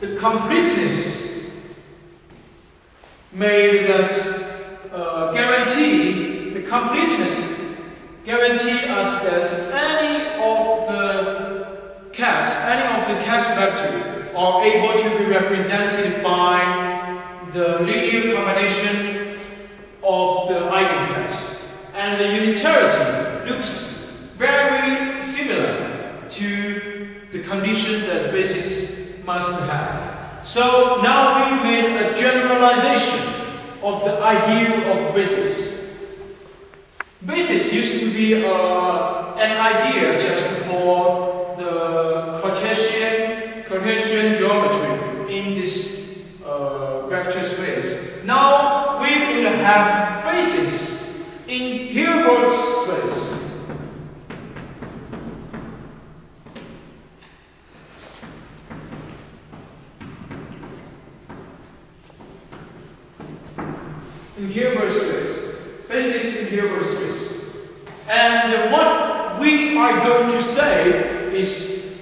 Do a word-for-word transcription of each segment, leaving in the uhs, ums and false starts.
the completeness made that uh, guarantee the completeness guarantee us that any of the cats, any of the cat vector are able to be represented by the linear combination of the eigencats, and the unitarity looks very similar to the condition that basis must have. So now we've made a generalization of the ideal of basis. Basis used to be uh, an idea just for the Cartesian, Cartesian geometry in this uh, vector space. Now we will have basis in Hilbert space. In Hilbert space, basis in Hilbert space. And what we are going to say is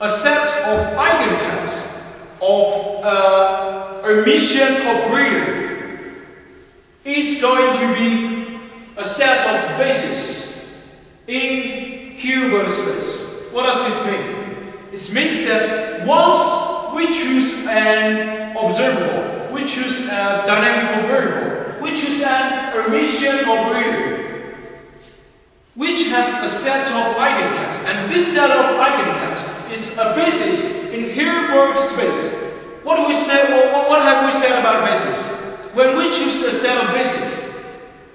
a set of eigencats of a Hermitian operator is going to be a set of bases in Hilbert space. What does it mean? It means that once we choose an observable, we choose a dynamical variable, which is an Hermitian operator, which has a set of eigencats, and this set of eigencats is a basis in Hilbert space. What do we say? Or what have we said about basis? When we choose a set of bases,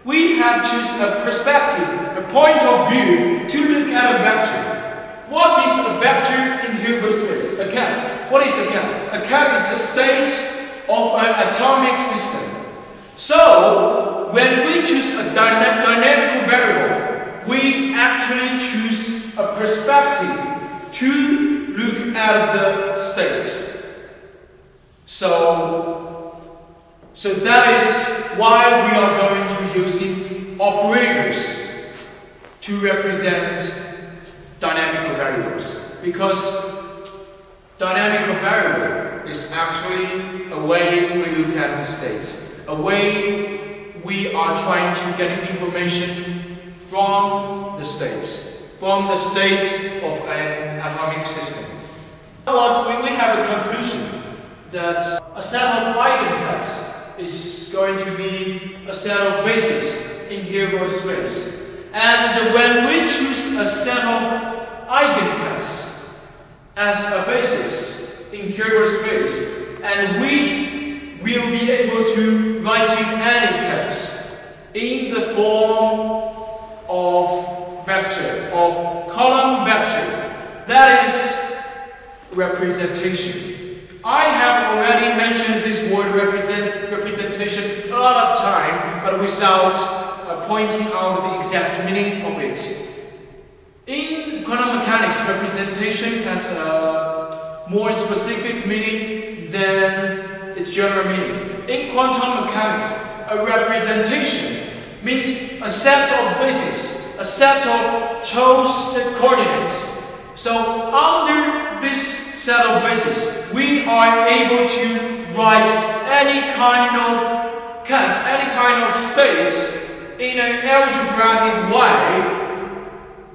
we have chosen a perspective, a point of view to look at a vector. What is a vector in Hilbert space? A cat. What is a cat? A cat is a state of an atomic system. So, when we choose a dyna dynamical variable, we actually choose a perspective to look at the states. So, so that is why we are going to using operators to represent dynamical variables, because dynamical variable is actually a way we look at the states. A way we are trying to get information from the states, from the states of an atomic system. What we have a conclusion that a set of eigencats is going to be a set of bases in Hilbert space, and when we choose a set of eigencats as a basis in Hilbert space, and we we will be able to write in any ket in the form of vector, of column vector. That is representation. I have already mentioned this word represent, representation a lot of time, but without uh, pointing out the exact meaning of it. In quantum mechanics, representation has a more specific meaning than its general meaning. In quantum mechanics, a representation means a set of bases, a set of chosen coordinates. So under this set of bases, we are able to write any kind of cat, any kind of states in an algebraic way.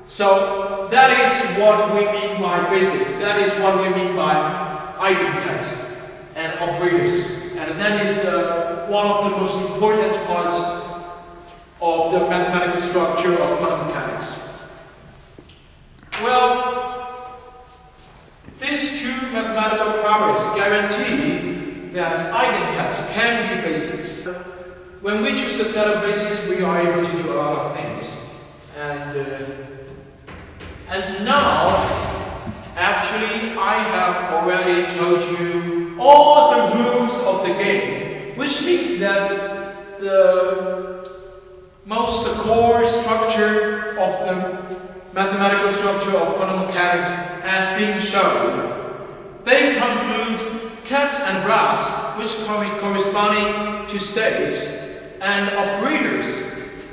So that is what we mean by bases. That is what we mean by eigencats and operators, and that is the, one of the most important parts of the mathematical structure of quantum mechanics. Well, these two mathematical properties guarantee that eigencats can be bases. When we choose a set of bases, we are able to do a lot of things, and uh, and now actually I have already told you all the rules of the game, which means that the most core structure of the mathematical structure of quantum mechanics has been shown. They conclude cats and rats, which corresponding to states, and operators,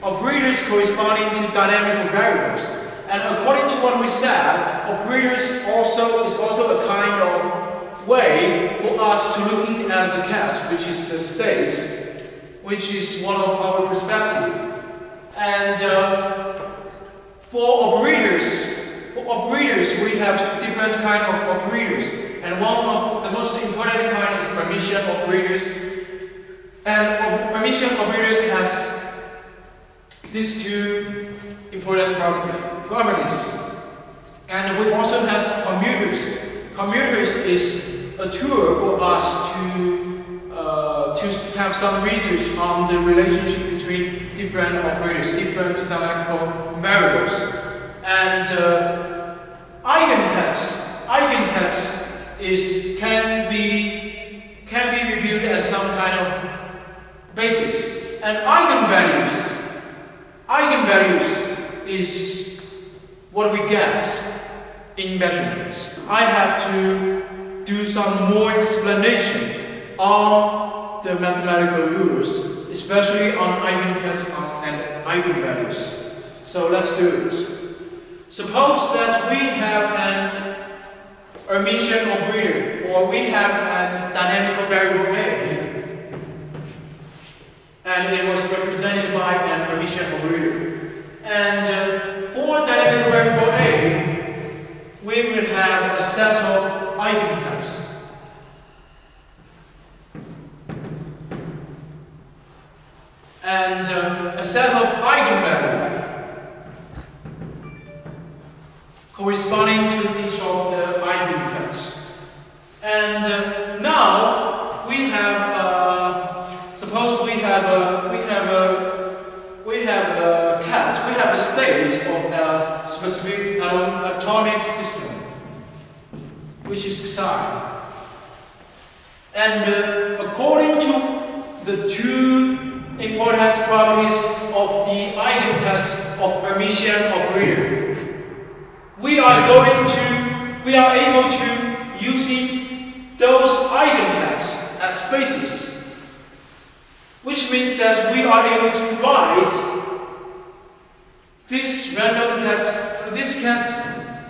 operators corresponding to dynamical variables. And according to what we said, operators also is also a kind of way for us us to looking at the ket, which is the state, which is one of our perspective. And uh, for operators, for operators, we have different kind of operators, and one of the most important kind is Hermitian operators. And Hermitian operators has these two important properties. And we also have commuters. Commuters is a tool for us to uh, to have some research on the relationship between different operators, different dynamical variables. And uh, eigenket, eigenket is can be can be reviewed as some kind of basis. And eigenvalues, eigenvalues is what we get in measurements. I have to do some more explanation on the mathematical rules, especially on eigenkets and eigenvalues. So let's do it. Suppose that we have an Hermitian operator, or we have a dynamical variable A, and it was represented by an Hermitian operator. And uh, for dynamical variable A, we will have a set of eigenkets. And uh, a set of eigenvalues corresponding to each of the eigenkets. And uh, now we have a, suppose we have a we have a we have a ket, we have a state of a specific atomic system, which is psi. And uh, according to the two important properties of the eigenkets of Hermitian operator, we are going to, we are able to using those eigenkets as basis, which means that we are able to write this random ket, this ket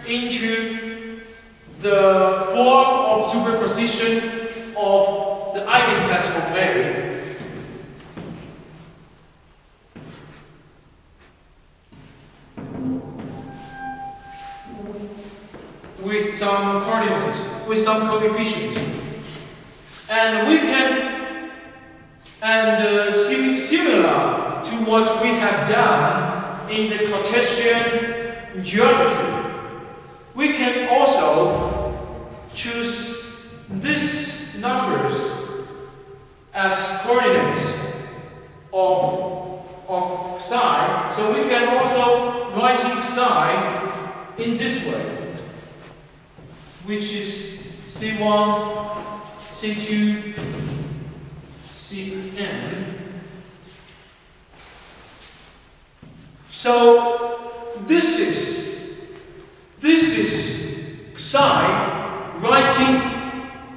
into the form of superposition of the eigenkets of A. With some coordinates, with some coefficients, and we can, and uh, sim similar to what we have done in the Cartesian geometry, we can also choose these numbers as coordinates of of psi. So we can also write psi in this way, which is C one, C two, C n. So this is this is psi writing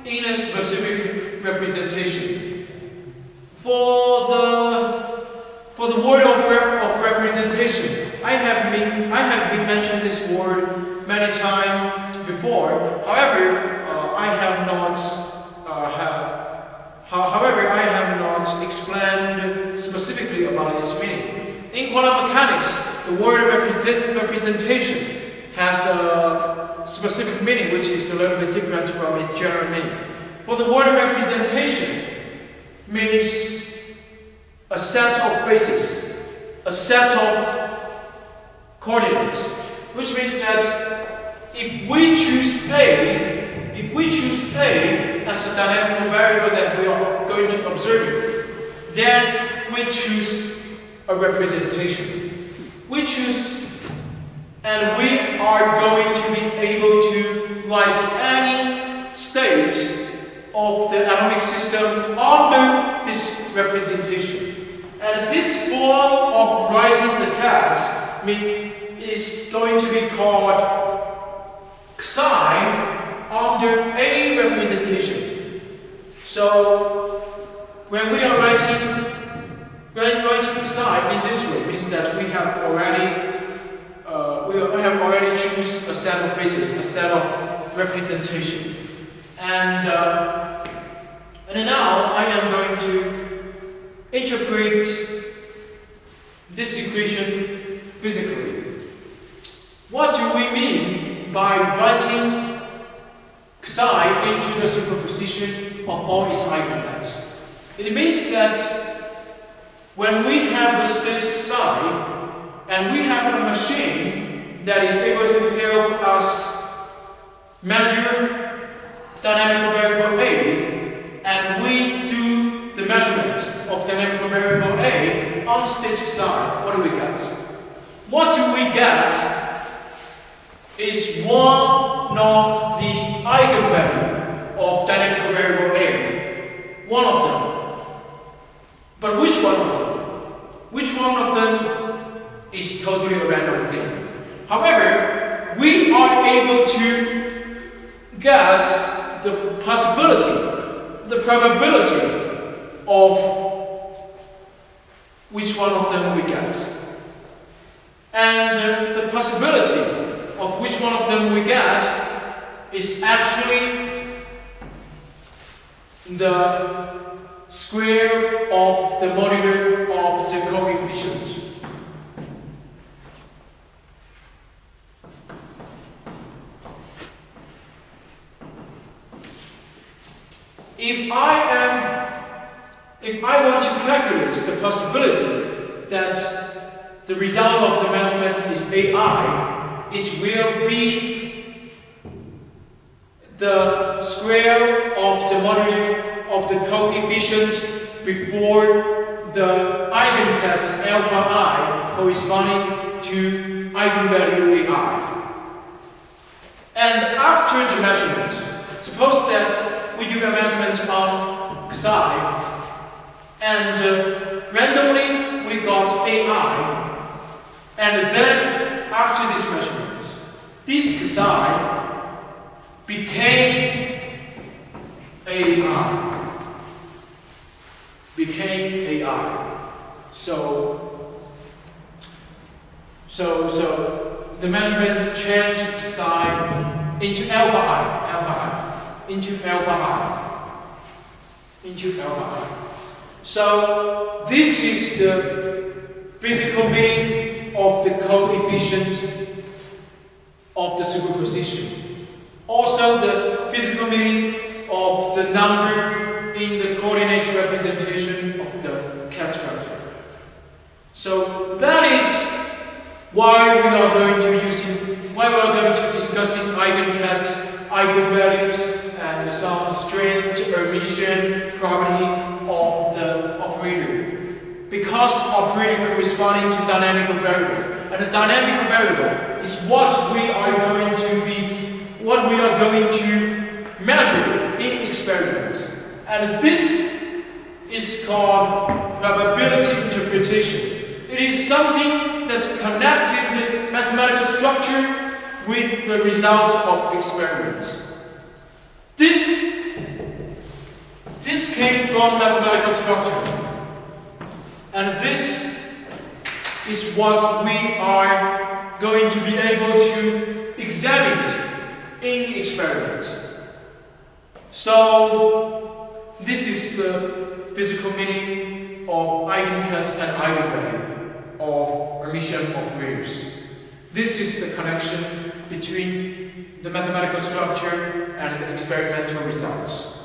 in a specific representation. For the for the word of, rep, of representation, I have been I have been mentioned this word many times before. However, uh, I have not. Uh, have, however, I have not explained specifically about its meaning. In quantum mechanics, the word represent, representation has a specific meaning, which is a little bit different from its general meaning. For the word representation, means a set of bases, a set of coordinates, which means that if we choose A, if we choose A as a dynamical variable that we are going to observe, then we choose a representation. We choose, and we are going to be able to write any state of the atomic system under this representation. And this form of writing the ket is going to be called psi under A representation. So when we are writing, when writing psi in this way, means that we have already uh, we have already choose a set of bases, a set of representation, and uh, interpret this equation physically. What do we mean by writing psi into the superposition of all its eigenvalues? It means that when we have a state psi and we have a machine that is able to help us measure dynamical variable A, and we do the measurement of dynamical variable A on state psi, what do we get? What do we get is one of the eigenvalue of dynamical variable A. One of them. But which one of them? Which one of them is totally a random thing. However, we are able to get the possibility, the probability of which one of them we get. And the possibility of which one of them we get is actually the square of the modular of the coefficients. If I am, if I want to calculate the possibility that the result of the measurement is A I, it will be the square of the modulo of the coefficients before the eigenket alpha I corresponding to eigenvalue A I. And after the measurement, suppose that we do a measurement on psi and uh, randomly we got A I, and then after this measurement, this psi became A I. Became A I. So, so, so the measurement changed psi into alpha I, alpha I, into alpha I, into alpha I. So this is the physical meaning of the coefficient of the superposition. Also the physical meaning of the number in the coordinate representation of the ket structure. So that is why we are going to using why we are going to discussing eigenkets, eigenvalues, and some strange Hermitian property of the operator. Because operator corresponding to dynamical variable, and the dynamical variable is what we are going to be, what we are going to measure in experiments, and this is called probability interpretation. It is something that's connected the mathematical structure with the result of experiments. This this came from mathematical structure. And this is what we are going to be able to examine in experiments. So this is the physical meaning of eigenkets and eigenvalue of Hermitian operators. This is the connection between the mathematical structure and the experimental results.